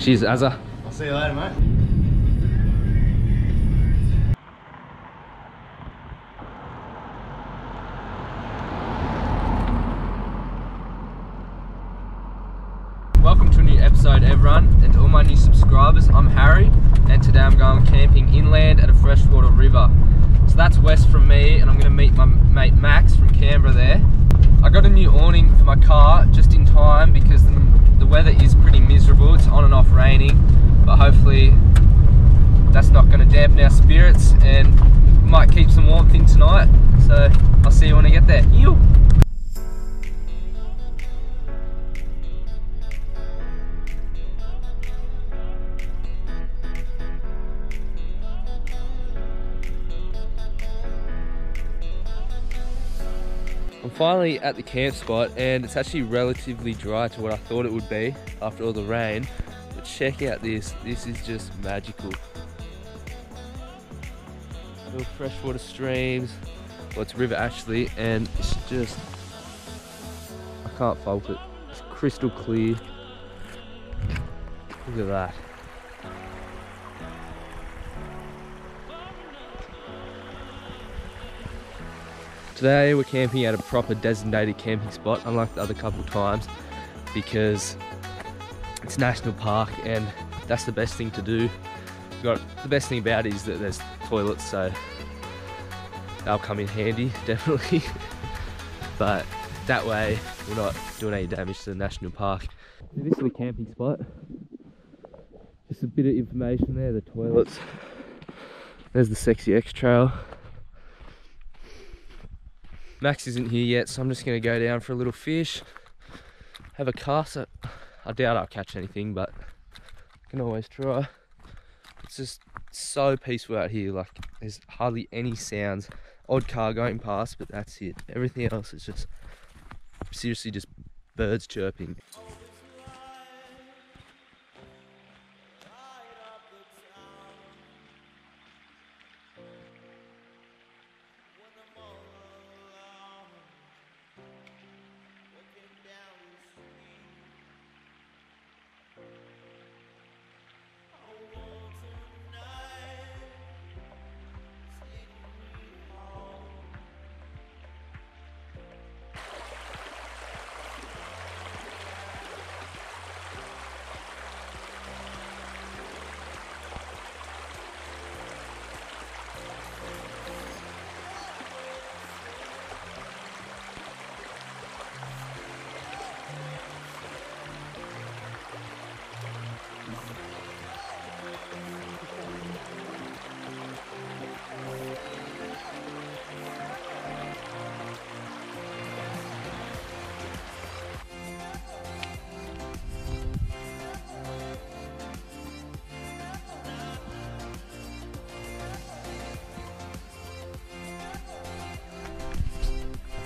She's Azza. I'll see you later, mate. Welcome to a new episode, everyone, and to all my new subscribers. I'm Harry, and today I'm going camping inland at a freshwater river. So that's west from me, and I'm going to meet my mate Max from Canberra there. I got a new awning for my car just in time because the weather is pretty miserable. It's on and off raining, but hopefully that's not going to dampen our spirits and we might keep some warmth in tonight. So I'll see you when I get there. Ew. I'm finally at the camp spot, and it's actually relatively dry to what I thought it would be after all the rain, but check out this. This is just magical. Little freshwater streams, well, it's a river actually, and it's just, I can't fault it. It's crystal clear. Look at that. Today we're camping at a proper designated camping spot, unlike the other couple times, because it's National Park and that's the best thing to do. The best thing about it is that there's toilets, so they'll come in handy, definitely. But that way we're not doing any damage to the National Park. This is the camping spot. Just a bit of information there, the toilets. There's the Sexy X trail. Max isn't here yet, so I'm just going to go down for a little fish, have a cast. I doubt I'll catch anything, but I can always try. It's just so peaceful out here, like there's hardly any sounds. Odd car going past, but that's it. Everything else is just, seriously, just birds chirping.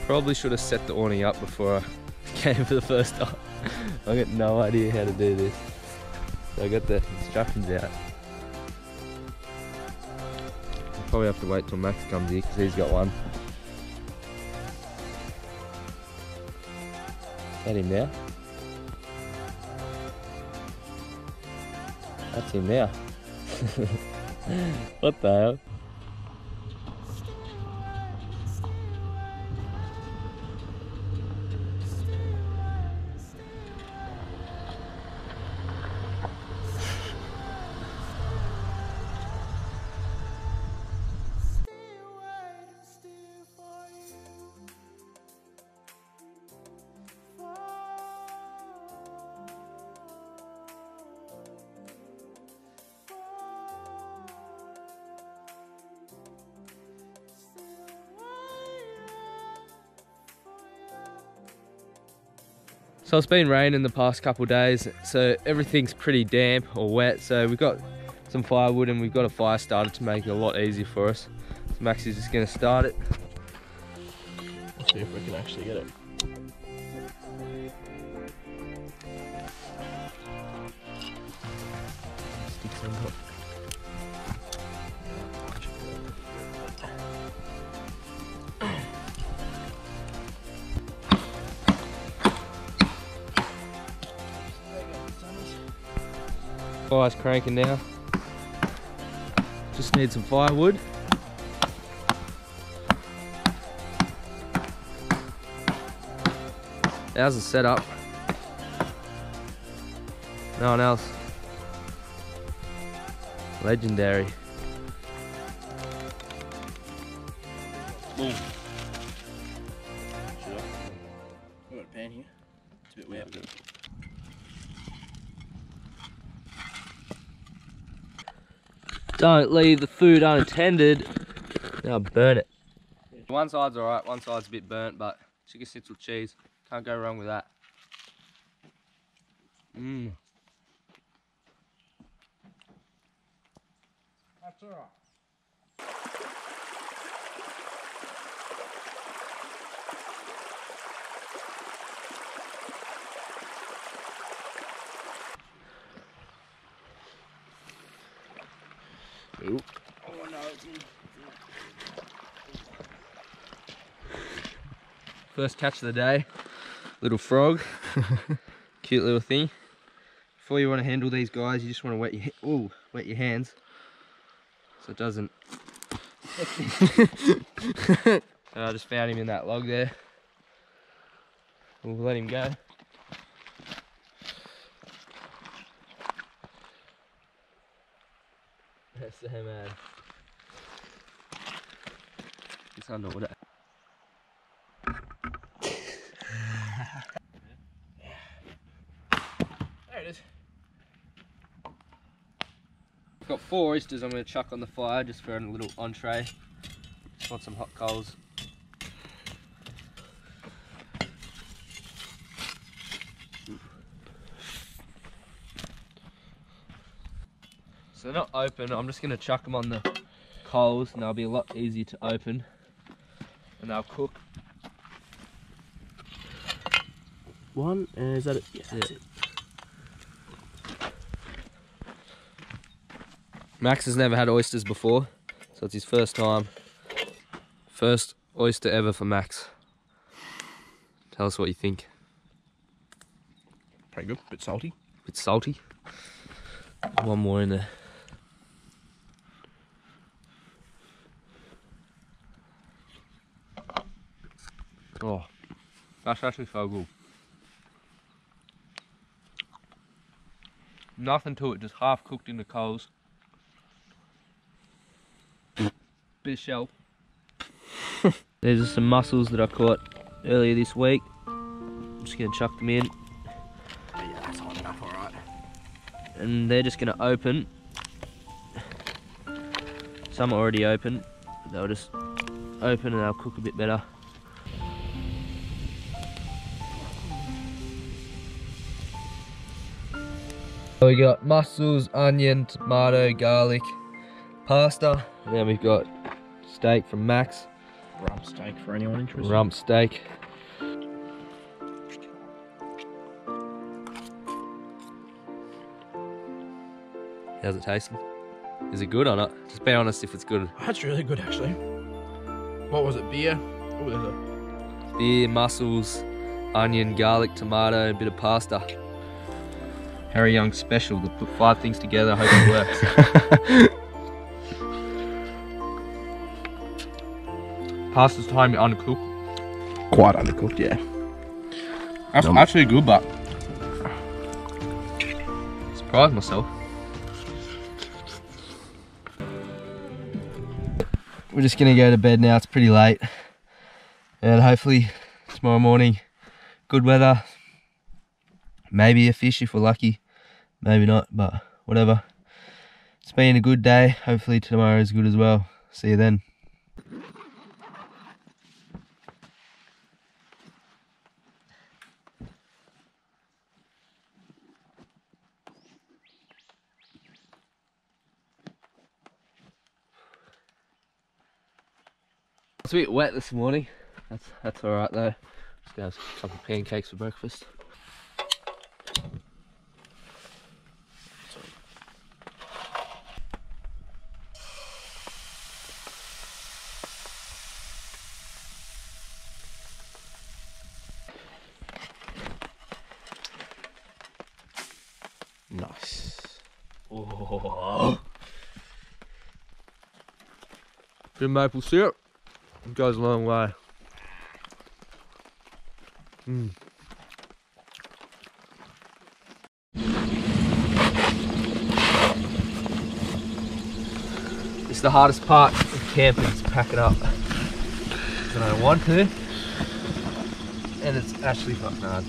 Probably should have set the awning up before I came for the first time. I got no idea how to do this. So I got the instructions out. I'll probably have to wait till Max comes here because he's got one. Is that him now? That's him now. What the hell? So it's been raining the past couple of days, so everything's pretty damp or wet, so we've got some firewood and we've got a fire starter to make it a lot easier for us. So Max is just going to start it. Let's see if we can actually get it. Sticks on top. Fire's cranking now. Just need some firewood. How's the setup? No one else. Legendary. Boom. I've got a pan here. It's a bit wet. Don't leave the food unattended. Now burn it. One side's alright, one side's a bit burnt, but chicken sits with cheese. Can't go wrong with that. Mmm. That's alright. Ooh. Oh no, it's in. First catch of the day. Little frog. Cute little thing. Before you want to handle these guys, you just want to wet your hands so it doesn't. I just found him in that log there. We'll let him go. That's so mad. It's underwater. There it is. I've got four oysters I'm going to chuck on the fire just for a little entree. Just want some hot coals. So they're not open, I'm just going to chuck them on the coals and they'll be a lot easier to open and they'll cook. One, and is that it? Yeah, that's it. Max has never had oysters before, so it's his first time. First oyster ever for Max. Tell us what you think. Pretty good, bit salty. Bit salty. One more in there. Oh, that's actually so good. Nothing to it, just half cooked in the coals. Bit of shell. These are some mussels that I caught earlier this week. I'm just going to chuck them in. Yeah, that's hot enough, alright. And they're just going to open. Some are already open. They'll just open and they'll cook a bit better. So we got mussels, onion, tomato, garlic, pasta. And then we've got steak from Max. Rump steak for anyone interested. Rump steak. How's it tasting? Is it good or not? Just be honest if it's good. That's really good actually. What was it? Beer? Oh, there's a... Beer, mussels, onion, garlic, tomato, a bit of pasta. Harry Young special, to put 5 things together, hope it works. Pasta's time undercooked. Quite undercooked, yeah. That's actually good, but surprised myself. We're just gonna go to bed now. It's pretty late, and hopefully tomorrow morning, good weather. Maybe a fish if we're lucky. Maybe not, but whatever. It's been a good day. Hopefully tomorrow is good as well. See you then. It's a bit wet this morning, that's alright though. Just gonna have a couple of pancakes for breakfast. Nice. Oh. Good maple syrup. It goes a long way. Mm. It's the hardest part of camping is packing up. Because I don't want to. And it's actually fucking hard.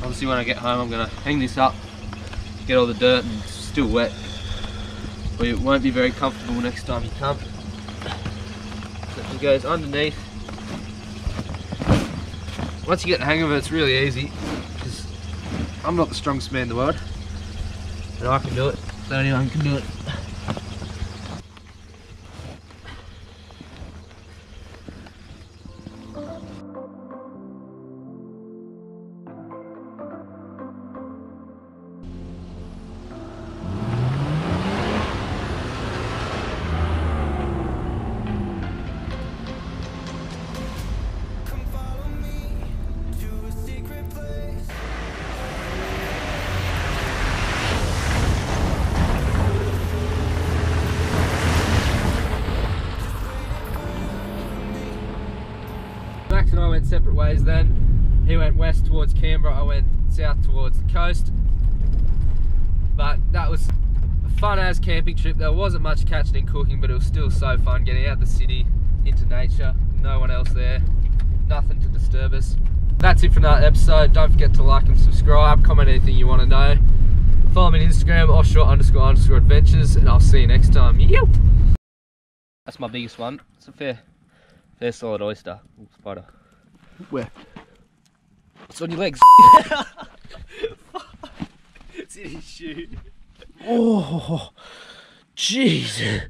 Obviously when I get home I'm going to hang this up, get all the dirt, and it's still wet. But it won't be very comfortable next time you come. So it goes underneath. Once you get the hang of it, it's really easy, because I'm not the strongest man in the world, and I can do it. So anyone can do it. Separate ways then. He went west towards Canberra, I went south towards the coast. But that was a fun as camping trip. There wasn't much catching and cooking, but it was still so fun getting out of the city into nature. No one else there, nothing to disturb us. That's it for that episode. Don't forget to like and subscribe, comment anything you want to know. Follow me on Instagram, offshore__adventures, and I'll see you next time. Yep. That's my biggest one. It's a fair solid oyster. Ooh, spider. Where? It's on your legs. It's in his shoe. Oh, jeez.